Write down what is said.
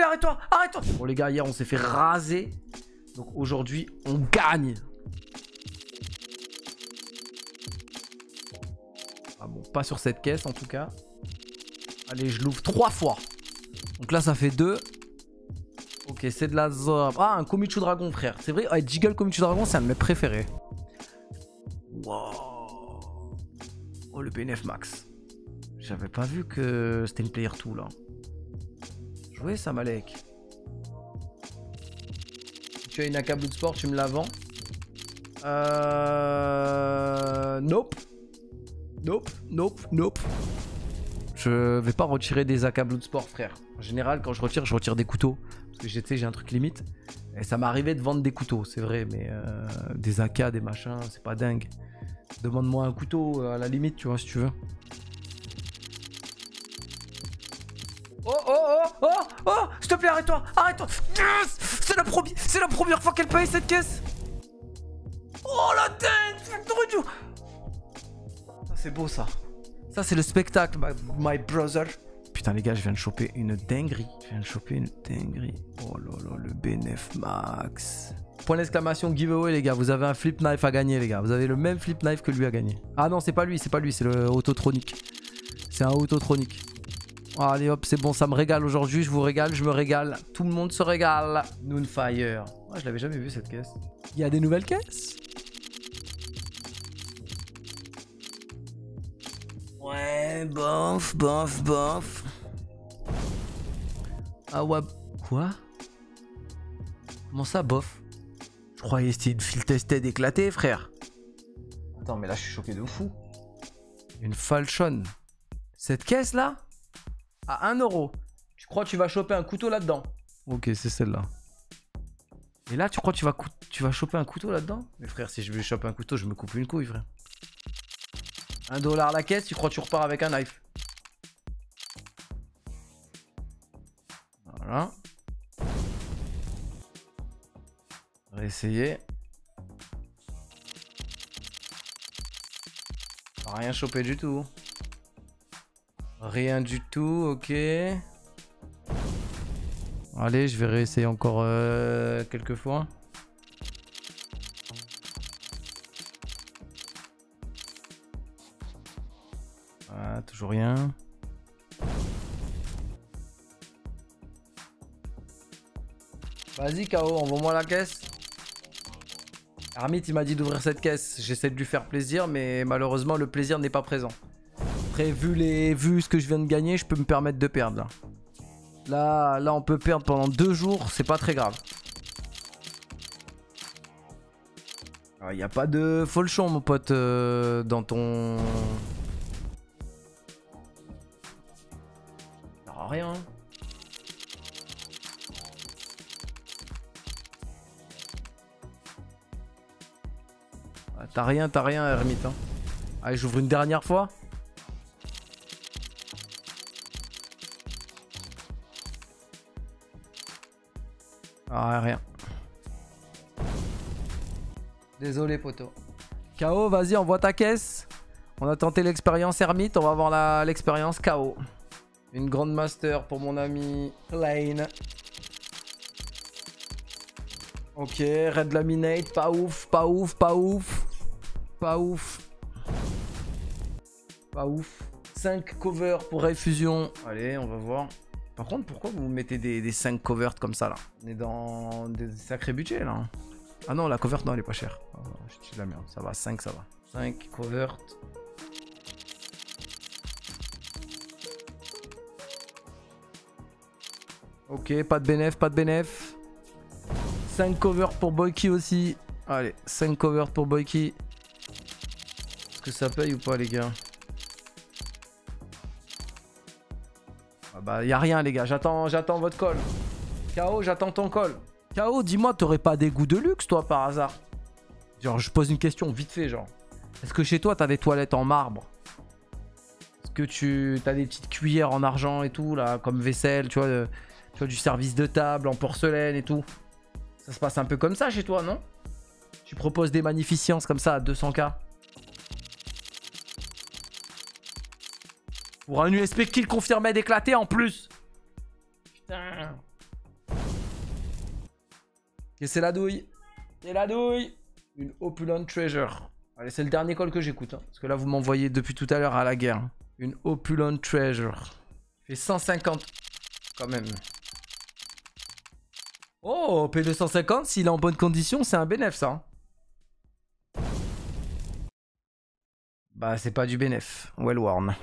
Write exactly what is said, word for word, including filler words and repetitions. plaît, arrête-toi, arrête-toi. Bon les gars, hier on s'est fait raser. Donc aujourd'hui on gagne. Ah bon, pas sur cette caisse en tout cas. Allez, je l'ouvre trois fois. Donc là ça fait deux. Ok, c'est de la zorbe. Ah, un Komichu Dragon, frère. C'est vrai, ouais, Jiggle Komichu Dragon, c'est un de mes préférés. Wow. Oh, le P N F Max. J'avais pas vu que c'était une player two là. Jouer ça, Malek. Tu as une A K Bloodsport, tu me la vends. Euh... Nope. Nope, nope, nope. Je vais pas retirer des A K Bloodsport, frère. En général, quand je retire, je retire des couteaux. Parce que tu sais, j'ai un truc limite. Et ça m'est arrivé de vendre des couteaux, c'est vrai. Mais euh, des A K, des machins, c'est pas dingue. Demande-moi un couteau à la limite, tu vois, si tu veux. Oh, oh, oh, oh, oh, s'il te plaît, arrête-toi, arrête-toi. Yes, c'est la, la première fois qu'elle paye cette caisse. Oh, la dingue. Ça, c'est beau, ça. Ça, c'est le spectacle, my, my brother. Putain, les gars, je viens de choper une dinguerie. Je viens de choper une dinguerie. Oh là là, le B neuf Max. Point d'exclamation, giveaway, les gars. Vous avez un flip knife à gagner, les gars. Vous avez le même flip knife que lui à gagner. Ah non, c'est pas lui, c'est pas lui, c'est le autotronic. C'est un autotronic. Allez hop, c'est bon, ça me régale aujourd'hui, je vous régale, je me régale, tout le monde se régale. Noonfire. Oh, je l'avais jamais vu cette caisse. Il y a des nouvelles caisses? Ouais, bof, bof, bof. Ah ouais, quoi? Comment ça, bof? Je croyais que c'était une fil-tested éclatée, frère. Attends, mais là, je suis choqué de fou. Une falchonne. Cette caisse là? À un euro. Tu crois que tu vas choper un couteau là-dedans? Ok, c'est celle-là. Et là, tu crois que tu vas, tu vas choper un couteau là-dedans? Mais frère, si je vais choper un couteau, je me coupe une couille, frère. un dollar la caisse, tu crois que tu repars avec un knife? Voilà. On va essayer. Pas rien choper du tout. Rien du tout, ok. Allez, je vais réessayer encore euh, quelques fois. Ah, toujours rien. Vas-y, K O, envoie-moi la caisse. Armit, il m'a dit d'ouvrir cette caisse. J'essaie de lui faire plaisir, mais malheureusement, le plaisir n'est pas présent. Après, vu, les... vu ce que je viens de gagner, je peux me permettre de perdre. Là, là, là on peut perdre pendant deux jours, c'est pas très grave. Il n'y a pas de falchon, mon pote, euh, dans ton... Non, rien. Ah, t'as rien, t'as rien, ermite. Hein. Allez, j'ouvre une dernière fois. Ah, rien. Désolé, poteau. K O, vas-y, envoie ta caisse. On a tenté l'expérience ermite. On va avoir l'expérience K O. Une grande master pour mon ami Lane. Ok, Red Laminate. Pas ouf, pas ouf, pas ouf. Pas ouf. Pas ouf. cinq covers pour Réfusion. Allez, on va voir. Par contre, pourquoi vous mettez des, des cinq covert comme ça là? On est dans des sacrés budgets là. Ah non, la covert, non, elle est pas chère. Oh, je dis la merde, ça va, cinq, ça va. cinq covert. Ok, pas de bénéf, pas de bénéf. cinq covert pour Boyki aussi. Allez, cinq covert pour Boyki. Est-ce que ça paye ou pas, les gars? Bah y'a rien les gars, j'attends j'attends votre call. K O, j'attends ton call. K O, dis-moi, t'aurais pas des goûts de luxe toi par hasard? Genre je pose une question vite fait genre. Est-ce que chez toi t'as des toilettes en marbre? Est-ce que tu t'as des petites cuillères en argent et tout là, comme vaisselle, tu vois, de, tu vois du service de table en porcelaine et tout? Ça se passe un peu comme ça chez toi, non? Tu proposes des magnificences comme ça à deux cents K? Pour un U S P qui le confirmait d'éclater en plus. Putain. Et c'est la douille. C'est la douille. Une Opulent Treasure. Allez, c'est le dernier call que j'écoute. Hein, parce que là, vous m'envoyez depuis tout à l'heure à la guerre. Une Opulent Treasure. Fait cent cinquante quand même. Oh, P deux cent cinquante, s'il est en bonne condition, c'est un bénéf ça. Bah, c'est pas du bénéf. Well worn.